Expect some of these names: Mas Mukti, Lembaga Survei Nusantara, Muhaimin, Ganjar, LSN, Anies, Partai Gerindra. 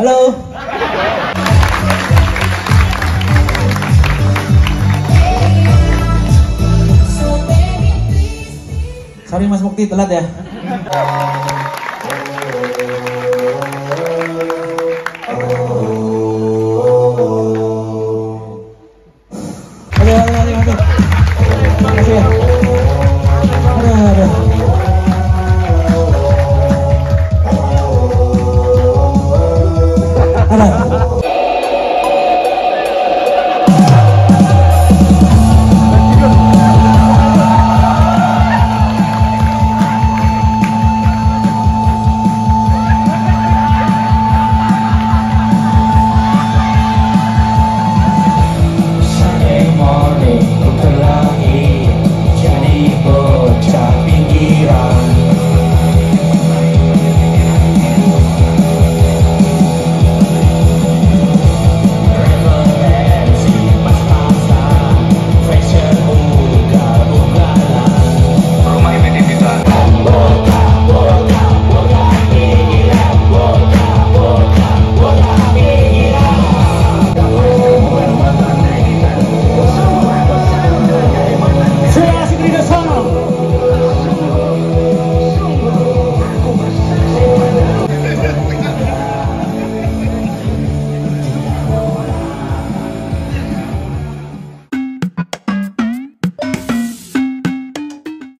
Halo. Sorry Mas Mukti telat ya.